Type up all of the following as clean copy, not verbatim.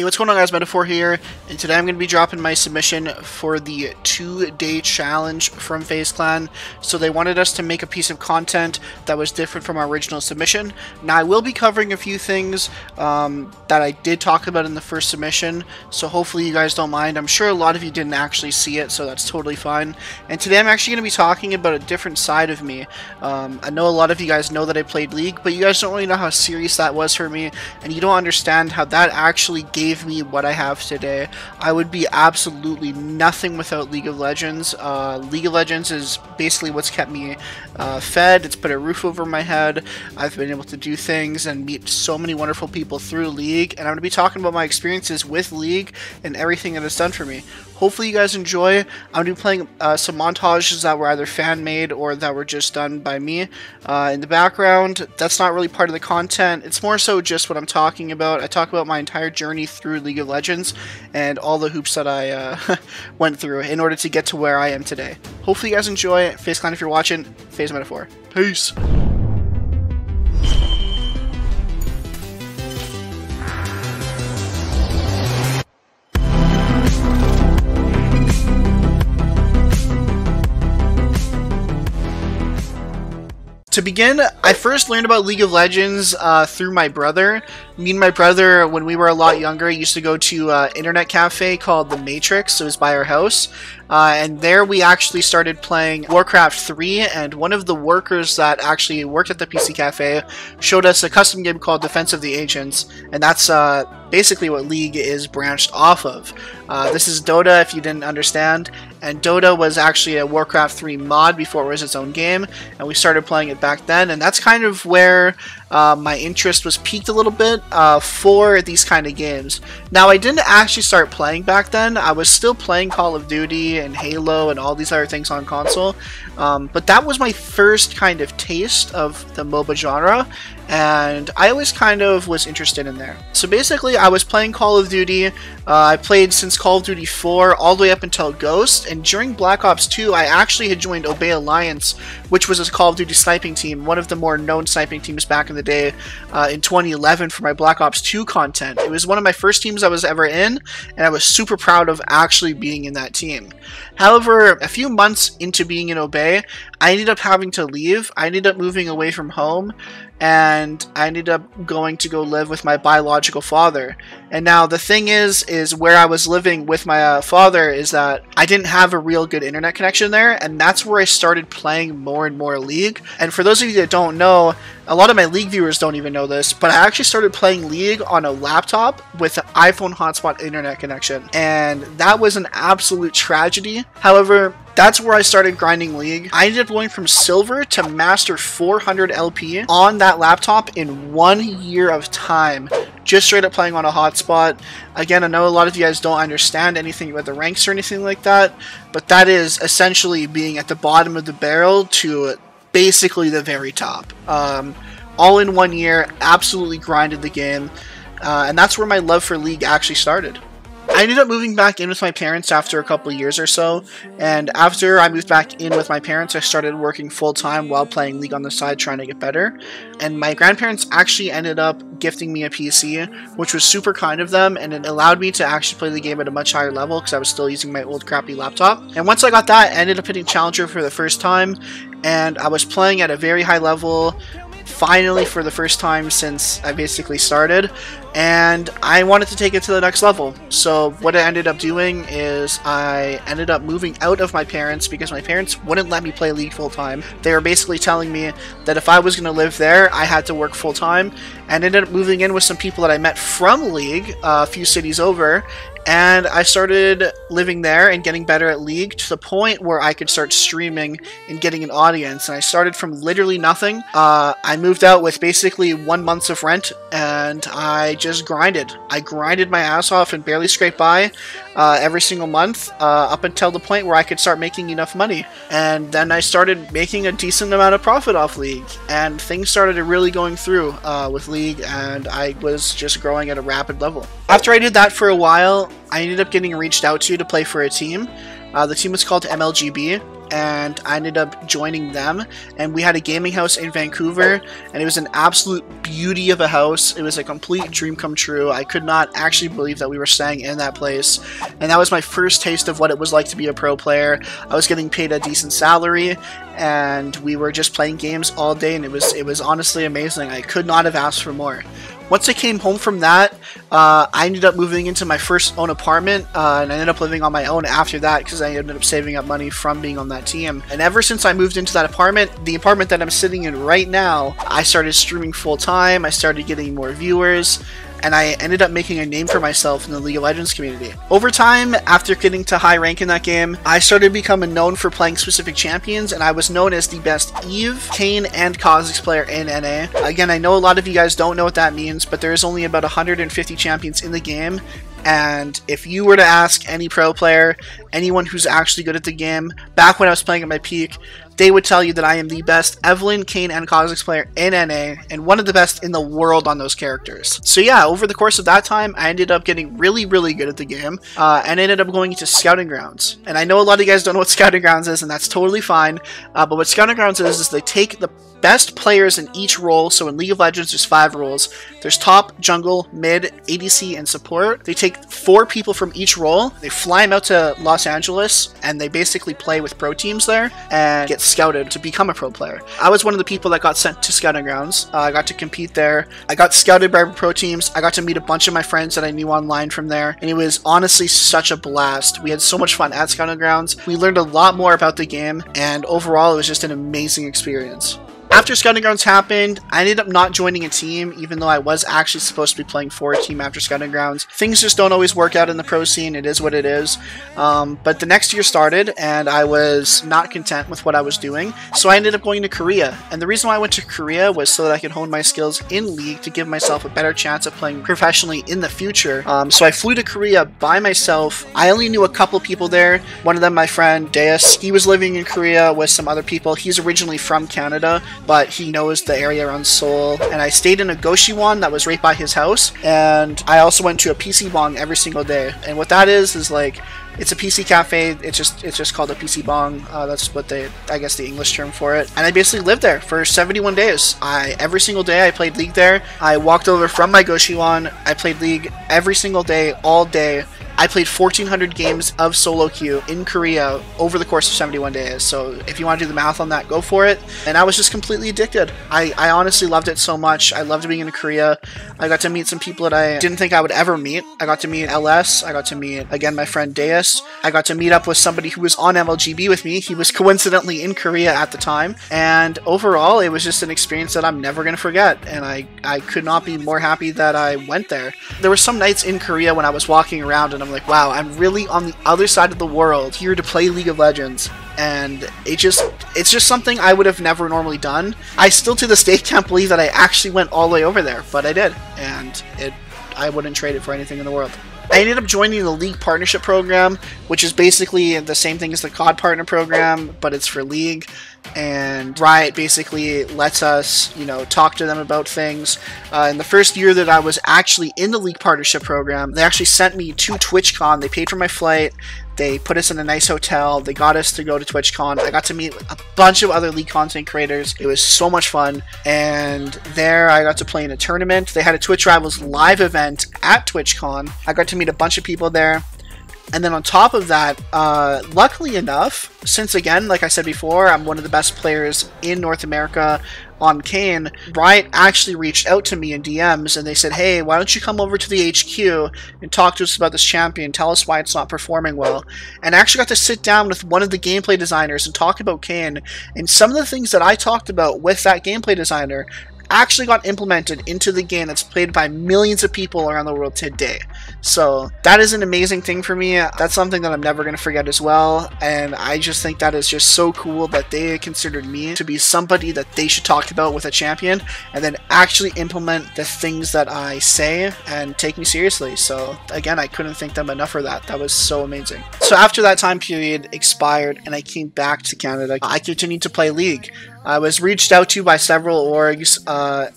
Hey, what's going on guys, Metaphor here, and today I'm going to be dropping my submission for the 2-day challenge from FaZe Clan. So they wanted us to make a piece of content that was different from our original submission. Now I will be covering a few things that I did talk about in the first submission, so hopefully you guys don't mind. I'm sure a lot of you didn't actually see it, so that's totally fine. And today I'm actually going to be talking about a different side of me. I know a lot of you guys know that I played League, but you guys don't really know how serious that was for me, and you don't understand how that actually gave me what I have today. I would be absolutely nothing without League of Legends. League of Legends is basically what's kept me fed. It's put a roof over my head. I've been able to do things and meet so many wonderful people through League, and I'm going to be talking about my experiences with League and everything that it's done for me. Hopefully you guys enjoy. I'm going to be playing some montages that were either fan-made or that were just done by me in the background. That's not really part of the content. It's more so just what I'm talking about. I talk about my entire journey through League of Legends and all the hoops that I went through in order to get to where I am today. Hopefully you guys enjoy it. FaZe Clan if you're watching. FaZe Metaphor. Peace! To begin, I first learned about League of Legends through my brother. Me and my brother, when we were a lot younger, used to go to an internet cafe called The Matrix. It was by our house. And there we actually started playing Warcraft 3, and one of the workers that actually worked at the PC cafe showed us a custom game called Defense of the Ancients, and that's basically what League is branched off of. This is Dota, if you didn't understand, and Dota was actually a Warcraft 3 mod before it was its own game, and we started playing it back then, and that's kind of where my interest was piqued a little bit for these kind of games. Now, I didn't actually start playing back then. I was still playing Call of Duty and Halo and all these other things on console, but that was my first kind of taste of the MOBA genre, and I always kind of was interested in there. So basically, I was playing Call of Duty. I played since Call of Duty 4 all the way up until Ghost, and during Black Ops 2, I actually had joined Obey Alliance, which was a Call of Duty sniping team, one of the more known sniping teams back in the day in 2011 for my Black Ops 2 content. It was one of my first teams I was ever in, and I was super proud of actually being in that team. However, a few months into being in Obey, I ended up having to leave. I ended up moving away from home, and I ended up going to go live with my biological father. And now the thing is where I was living with my father is that I didn't have a real good internet connection there, and that's where I started playing more and more League. And for those of you that don't know, a lot of my League viewers don't even know this, but I actually started playing League on a laptop with an iPhone hotspot internet connection, and that was an absolute tragedy. However, that's where I started grinding League. I ended up going from silver to master 400 LP on that laptop in 1 year of time, just straight up playing on a hotspot. Again, I know a lot of you guys don't understand anything about the ranks or anything like that, but that is essentially being at the bottom of the barrel to basically the very top. All in 1 year, absolutely grinded the game, and that's where my love for League actually started. I ended up moving back in with my parents after a couple years or so, and after I moved back in with my parents, I started working full-time while playing League on the side trying to get better, and my grandparents actually ended up gifting me a PC, which was super kind of them, and it allowed me to actually play the game at a much higher level because I was still using my old crappy laptop. And once I got that, I ended up hitting Challenger for the first time, and I was playing at a very high level finally for the first time since I basically started, and I wanted to take it to the next level. So what I ended up doing is I ended up moving out of my parents because my parents wouldn't let me play League full time. They were basically telling me that if I was going to live there, I had to work full time, and ended up moving in with some people that I met from League a few cities over, and I started living there and getting better at League to the point where I could start streaming and getting an audience. And I started from literally nothing. I moved out with basically 1 month of rent, and I just grinded. I grinded my ass off and barely scraped by every single month up until the point where I could start making enough money. And then I started making a decent amount of profit off League, and things started really going through with League, and I was just growing at a rapid level. After I did that for a while, I ended up getting reached out to play for a team. The team was called MLGB. and I ended up joining them, and we had a gaming house in Vancouver, and it was an absolute beauty of a house. It was a complete dream come true. I could not actually believe that we were staying in that place, and that was my first taste of what it was like to be a pro player. I was getting paid a decent salary, and we were just playing games all day, and it was honestly amazing. I could not have asked for more. Once I came home from that, I ended up moving into my first own apartment, and I ended up living on my own after that because I ended up saving up money from being on that team. And ever since I moved into that apartment, the apartment that I'm sitting in right now, I started streaming full time, I started getting more viewers, and I ended up making a name for myself in the League of Legends community. Over time, after getting to high rank in that game, I started becoming known for playing specific champions, and I was known as the best Eve, Kayn, and Kha'Zix player in NA. Again, I know a lot of you guys don't know what that means, but there is only about 150 champions in the game, and if you were to ask any pro player, anyone who's actually good at the game, back when I was playing at my peak, they would tell you that I am the best Evelynn, Kayn, and Kha'Zix player in NA, and one of the best in the world on those characters. So yeah, over the course of that time, I ended up getting really, really good at the game, and ended up going into Scouting Grounds. And I know a lot of you guys don't know what Scouting Grounds is, and that's totally fine, but what Scouting Grounds is they take the best players in each role. So in League of Legends, there's 5 roles. There's top, jungle, mid, ADC, and support. They take 4 people from each role, they fly them out to Los Angeles, and they basically play with pro teams there and get scouted to become a pro player. I was one of the people that got sent to Scouting Grounds. I got to compete there. I got scouted by pro teams. I got to meet a bunch of my friends that I knew online from there, and it was honestly such a blast. We had so much fun at Scouting Grounds. We learned a lot more about the game, and overall, it was just an amazing experience. After Scouting Grounds happened, I ended up not joining a team, even though I was actually supposed to be playing for a team after Scouting Grounds. Things just don't always work out in the pro scene. It is what it is. But the next year started, and I was not content with what I was doing, so I ended up going to Korea. And the reason why I went to Korea was so that I could hone my skills in League to give myself a better chance of playing professionally in the future. So I flew to Korea by myself. I only knew a couple people there. One of them, my friend, Deus. He was living in Korea with some other people. He's originally from Canada, but he knows the area around Seoul. And I stayed in a Goshiwon that was right by his house, and I also went to a PC bong every single day. And what that is like, it's a PC cafe. It's just called a PC bong. That's what I guess the English term for it. And I basically lived there for 71 days. Every single day I played League there. I walked over from my Goshiwon. I played League every single day, all day. I played 1,400 games of solo queue in Korea over the course of 71 days. So if you want to do the math on that, go for it. And I was just completely addicted. I honestly loved it so much. I loved being in Korea. I got to meet some people that I didn't think I would ever meet. I got to meet LS. I got to meet, again, my friend Deus. I got to meet up with somebody who was on MLGB with me. He was coincidentally in Korea at the time. And overall, it was just an experience that I'm never going to forget. And I could not be more happy that I went there. There were some nights in Korea when I was walking around and I'm like, wow, I'm really on the other side of the world here to play League of Legends. And it's just something I would have never normally done. I still to this day can't believe that I actually went all the way over there, but I did, and I wouldn't trade it for anything in the world. I ended up joining the League Partnership Program, which is basically the same thing as the COD Partner Program, but it's for League. And Riot basically lets us, talk to them about things. In the first year that I was actually in the League Partnership Program, they actually sent me to TwitchCon. They paid for my flight. They put us in a nice hotel. They got us to go to TwitchCon. I got to meet a bunch of other League content creators. It was so much fun. And there I got to play in a tournament. They had a Twitch Rivals live event at TwitchCon. I got to meet a bunch of people there. And then on top of that, luckily enough, since again, like I said before, I'm one of the best players in North America on Kayn, Riot actually reached out to me in DMs and they said, hey, why don't you come over to the HQ and talk to us about this champion, tell us why it's not performing well. And I actually got to sit down with one of the gameplay designers and talk about Kayn, and some of the things that I talked about with that gameplay designer actually got implemented into the game that's played by millions of people around the world today. So that is an amazing thing for me. That's something that I'm never going to forget as well. And I just think that is just so cool that they considered me to be somebody that they should talk about with a champion and then actually implement the things that I say and take me seriously. So again, I couldn't thank them enough for that. That was so amazing. So after that time period expired and I came back to Canada, I continued to play League. I was reached out to by several orgs,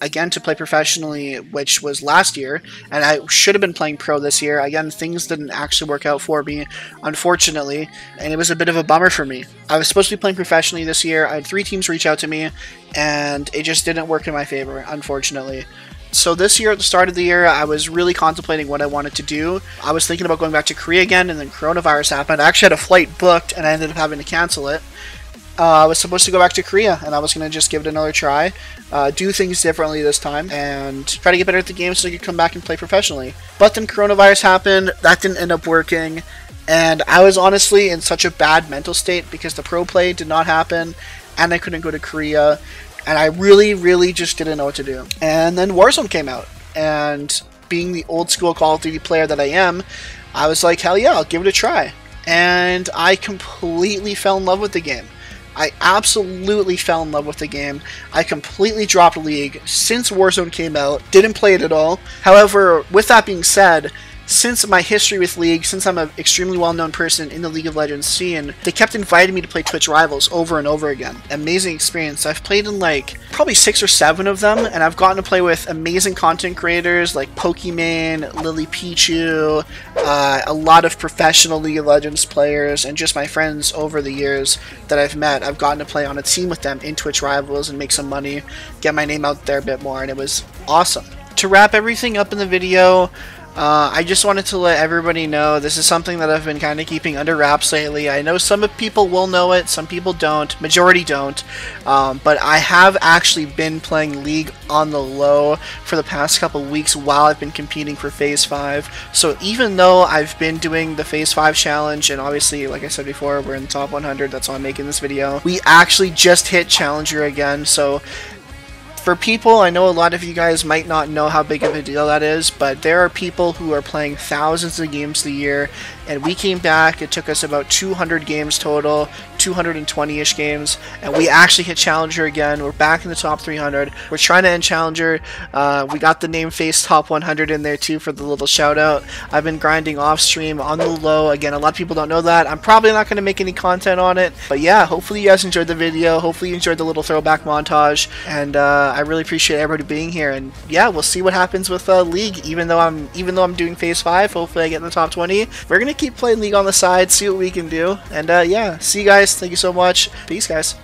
again, to play professionally, which was last year, and I should have been playing pro this year. Again, things didn't actually work out for me, unfortunately, and it was a bit of a bummer for me. I was supposed to be playing professionally this year. I had 3 teams reach out to me, and it just didn't work in my favor, unfortunately. So this year, at the start of the year, I was really contemplating what I wanted to do. I was thinking about going back to Korea again, and then coronavirus happened. I actually had a flight booked, and I ended up having to cancel it. I was supposed to go back to Korea, and I was going to just give it another try, do things differently this time, and try to get better at the game so I could come back and play professionally. But then coronavirus happened, that didn't end up working, and I was honestly in such a bad mental state because the pro play did not happen, and I couldn't go to Korea, and I really, just didn't know what to do. And then Warzone came out, and being the old-school Call of Duty player that I am, I was like, hell yeah, I'll give it a try. And I completely fell in love with the game. I absolutely fell in love with the game. I completely dropped League since Warzone came out, didn't play it at all. However, with that being said, since my history with League, since I'm an extremely well-known person in the League of Legends scene, they kept inviting me to play Twitch Rivals over and over again. Amazing experience. I've played in like probably 6 or 7 of them, and I've gotten to play with amazing content creators like Pokemon, Lily Pichu, a lot of professional League of Legends players, and just my friends over the years that I've met. I've gotten to play on a team with them in Twitch Rivals and make some money, get my name out there a bit more, and it was awesome. To wrap everything up in the video, I just wanted to let everybody know this is something that I've been kind of keeping under wraps lately. I know some people will know it, some people don't, majority don't, but I have actually been playing League on the low for the past couple weeks while I've been competing for FaZe5, so even though I've been doing the FaZe5 challenge, and obviously, like I said before, we're in the top 100, that's why I'm making this video, we actually just hit Challenger again, so for people, I know a lot of you guys might not know how big of a deal that is, but there are people who are playing thousands of games a year, and we came back, it took us about 200 games total, 220-ish games, and we actually hit Challenger again. We're back in the top 300. We're trying to end Challenger. We got the name FaZe Top 100 in there too for the little shout-out. I've been grinding off-stream on the low. Again, a lot of people don't know that. I'm probably not going to make any content on it, but yeah, hopefully you guys enjoyed the video. Hopefully you enjoyed the little throwback montage, and I really appreciate everybody being here, and yeah, we'll see what happens with League. Even though I'm doing FaZe5, hopefully I get in the top 20. We're gonna keep playing League on the side, see what we can do, and yeah, see you guys. Thank you so much. Peace, guys.